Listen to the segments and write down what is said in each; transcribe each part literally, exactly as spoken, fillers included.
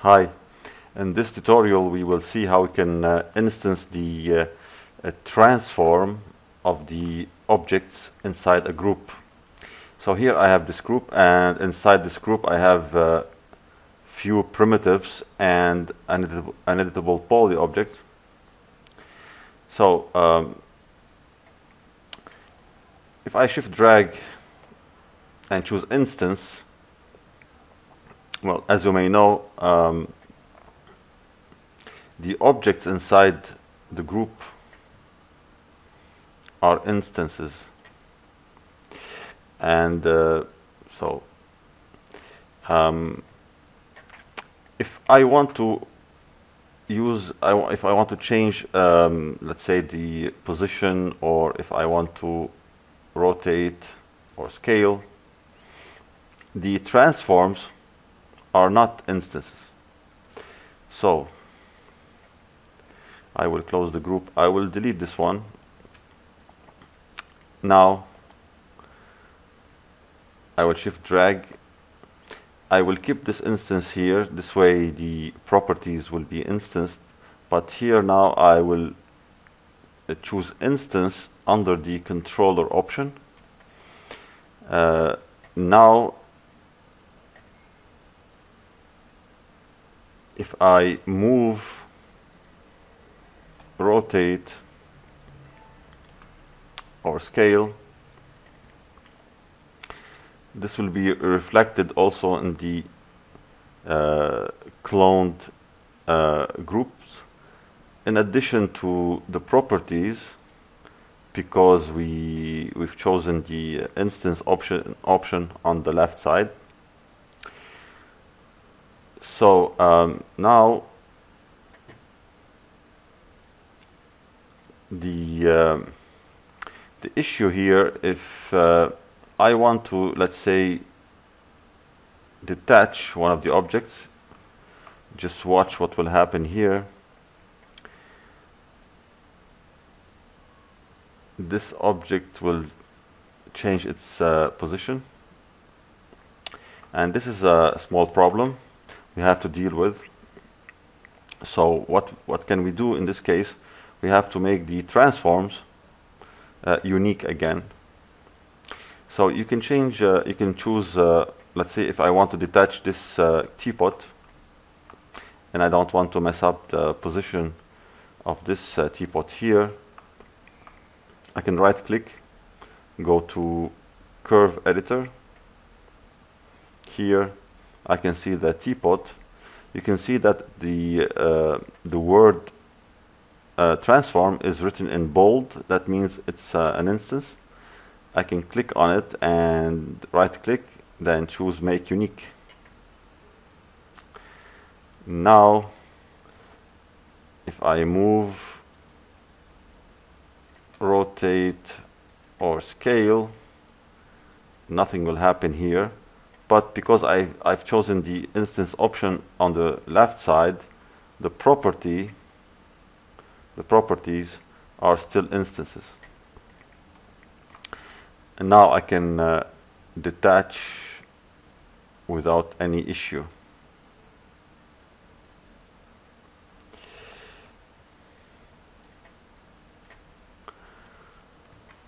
Hi, in this tutorial we will see how we can uh, instance the uh, uh, transform of the objects inside a group. So here I have this group, and inside this group I have uh, few primitives and an editable, an editable poly object. So um, if I shift drag and choose instance, well, as you may know, um, the objects inside the group are instances, and uh, so um, if I want to use, I w if I want to change, um, let's say, the position, or if I want to rotate or scale, the transforms are not instances. So I will close the group. I will delete this one. Now I will shift drag. I will keep this instance here. This way the properties will be instanced. But here now I will uh, choose instance under the controller option. Uh, now if I move, rotate, or scale, this will be reflected also in the uh, cloned uh, groups. In addition to the properties, because we we've chosen the instance option option on the left side. So um, now the uh, the issue here, if uh, I want to, let's say, detach one of the objects, just watch what will happen here. This object will change its uh, position, and this is a small problem we have to deal with. So what what can we do in this case? We have to make the transforms uh, unique again. So you can change, uh, you can choose, uh, let's say, if I want to detach this uh, teapot and I don't want to mess up the position of this uh, teapot here, I can right click, go to Curve Editor. Here I can see the teapot. You can see that the uh, the word uh, transform is written in bold. That means it's uh, an instance. I can click on it and right click, then choose make unique. Now if I move, rotate, or scale, nothing will happen here. But because I, I've chosen the instance option on the left side, the property, the properties are still instances. And now I can uh, detach without any issue.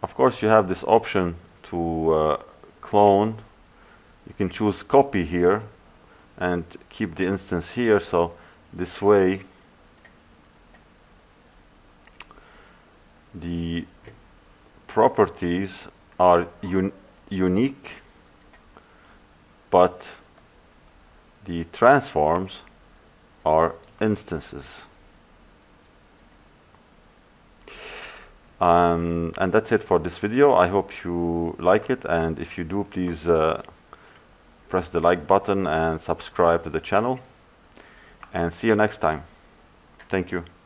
Of course, you have this option to uh, clone. You can choose copy here and keep the instance here, so this way the properties are un unique, but the transforms are instances. Um, and that's it for this video. I hope you like it, and if you do, please uh, press the like button and subscribe to the channel, and see you next time. Thank you.